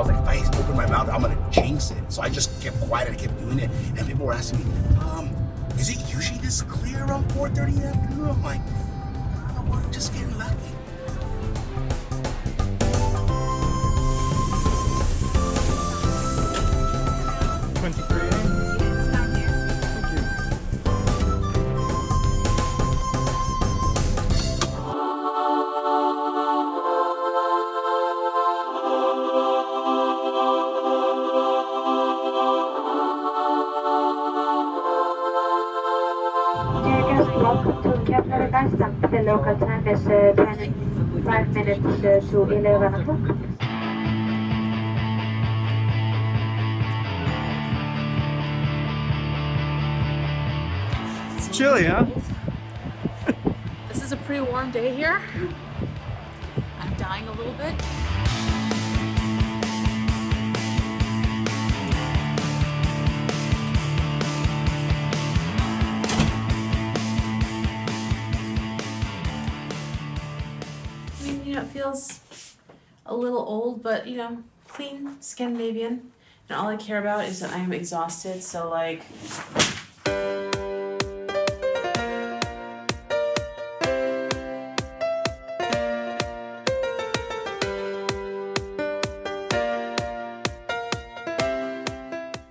was like, if I open my mouth, I'm gonna jinx it. So I just kept quiet and I kept doing it. And people were asking me, is it usually this clear around 4:30 in the afternoon? I'm like, oh, we're just getting lucky. Welcome to Keflavik, Iceland. The local time is 25 minutes to 11 o'clock. It's chilly, huh? This is a pretty warm day here. I'm dying a little bit. It feels a little old, but you know, clean Scandinavian, and all I care about is that I am exhausted, so like I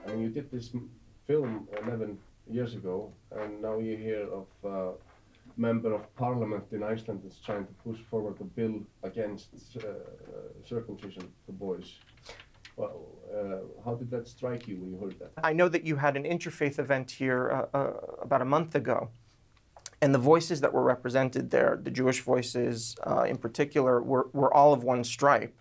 mean, you did this film 11 years ago, and now you hear of Member of Parliament in Iceland is trying to push forward a bill against circumcision for boys. Well, how did that strike you when you heard that? I know that you had an interfaith event here about a month ago, and the voices that were represented there, the Jewish voices in particular, were all of one stripe.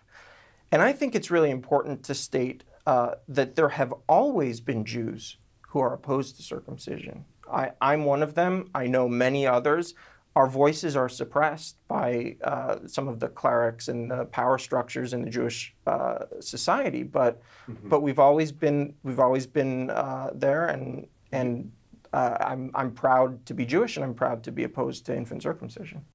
And I think it's really important to state that there have always been Jews who are opposed to circumcision. I'm one of them. I know many others. Our voices are suppressed by some of the clerics and the power structures in the Jewish society, but we've always been there, and I'm proud to be Jewish, and I'm proud to be opposed to infant circumcision.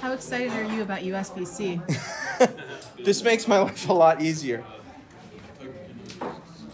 How excited are you about USBC? This makes my life a lot easier.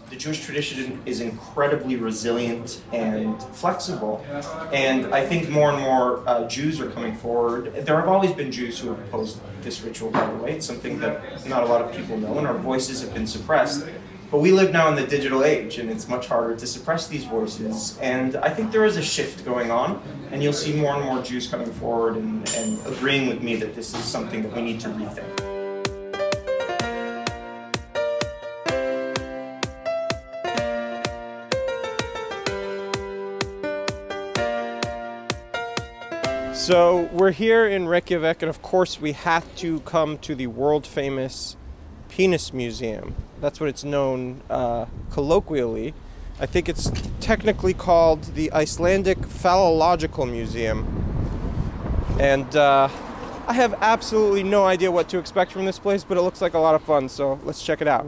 The Jewish tradition is incredibly resilient and flexible, and I think more and more Jews are coming forward. There have always been Jews who have opposed this ritual, by the way. It's something that not a lot of people know, and our voices have been suppressed. But we live now in the digital age, and it's much harder to suppress these voices. And I think there is a shift going on, and you'll see more and more Jews coming forward and agreeing with me that this is something that we need to rethink. So we're here in Reykjavik, and of course we have to come to the world-famous Penis Museum. That's what it's known colloquially. I think it's technically called the Icelandic Phallological Museum. And I have absolutely no idea what to expect from this place, but it looks like a lot of fun, so let's check it out.